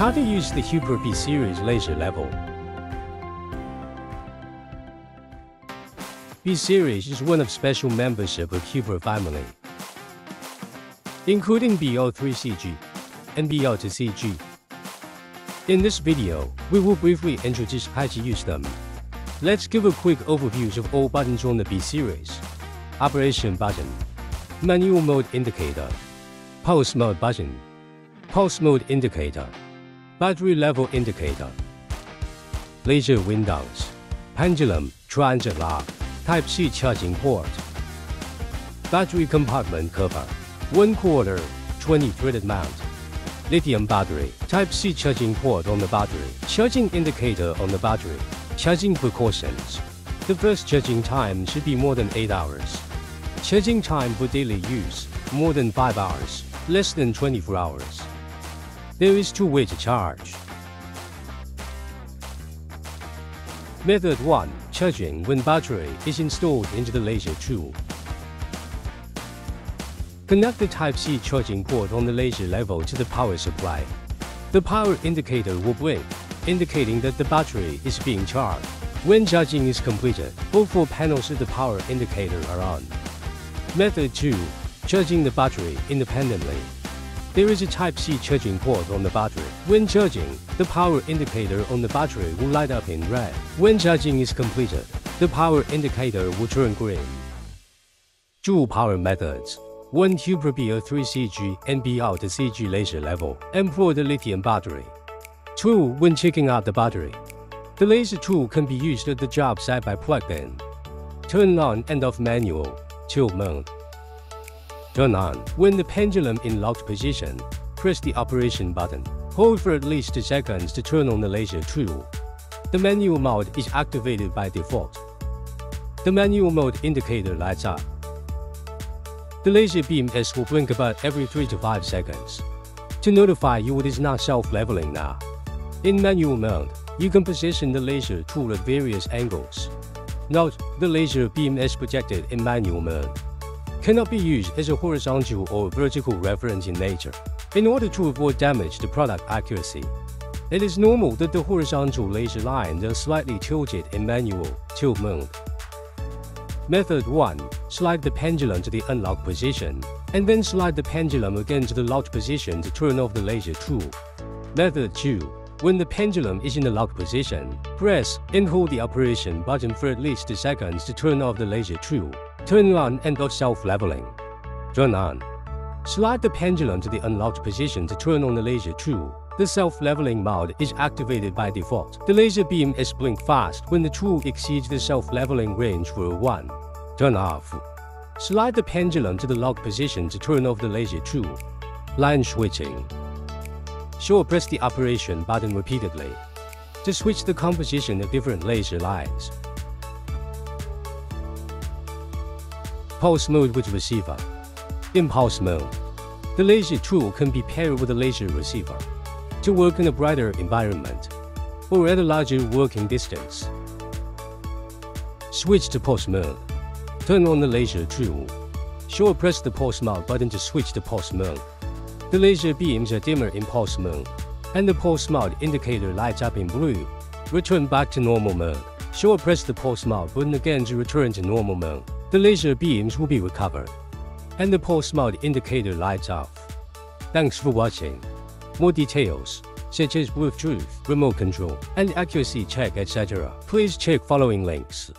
How to use the Huepar B-Series laser level. B-Series is one of special membership of Huepar family, including B03CG and B02CG. In this video, we will briefly introduce how to use them. Let's give a quick overview of all buttons on the B-Series. Operation button, Manual mode indicator, Pulse mode button, Pulse mode indicator, Battery level indicator, Laser windows, Pendulum, Triangle arc, Type-C charging port, Battery compartment cover, 1/4, 20 threaded mount, Lithium battery, Type-C charging port on the battery, Charging indicator on the battery, Charging precautions. The first charging time should be more than 8 hours. Charging time for daily use, more than 5 hours, less than 24 hours. There is 2 ways to charge. Method 1. Charging when battery is installed into the laser tube. Connect the Type-C charging port on the laser level to the power supply. The power indicator will blink, indicating that the battery is being charged. When charging is completed, all 4 panels of the power indicator are on. Method 2. Charging the battery independently. There is a Type-C charging port on the battery. When charging, the power indicator on the battery will light up in red. When charging is completed, the power indicator will turn green. Dual power methods. When Huepar B03CG and B02CG laser level employ the lithium battery. 2. When checking out the battery. The laser tool can be used at the job site by plugged in. Turn on and off manual, tilt mode. Turn on. When the pendulum in locked position, press the operation button. Hold for at least 2 seconds to turn on the laser tool. The manual mode is activated by default. The manual mode indicator lights up. The laser beam will blink about every 3 to 5 seconds to notify you it is not self-leveling now. In manual mode, you can position the laser tool at various angles. Note, the laser beam is projected in manual mode. Cannot be used as a horizontal or vertical reference in nature. In order to avoid damage to product accuracy, it is normal that the horizontal laser lines are slightly tilted in manual tilt mode. Method 1. Slide the pendulum to the unlocked position, and then slide the pendulum again to the locked position to turn off the laser tool. Method 2. When the pendulum is in the locked position, press and hold the operation button for at least 2 seconds to turn off the laser tool. Turn on and off self-leveling. Turn on. Slide the pendulum to the unlocked position to turn on the laser tool. The self-leveling mode is activated by default. The laser beam is blink fast when the tool exceeds the self-leveling range for 1. Turn off. Slide the pendulum to the locked position to turn off the laser tool. Line switching. Press the operation button repeatedly to switch the composition of different laser lines. Pulse mode with receiver. In pulse mode, the laser tool can be paired with a laser receiver to work in a brighter environment or at a larger working distance. Switch to pulse mode. Turn on the laser tool. Press the pulse mode button to switch to pulse mode. The laser beams are dimmer in pulse mode, and the pulse mode indicator lights up in blue. Return back to normal mode. Press the pulse mode button again to return to normal mode. The laser beams will be recovered, and the pulse mode indicator lights off. Thanks for watching. More details, such as proof truth, remote control, and accuracy check, etc. Please check following links.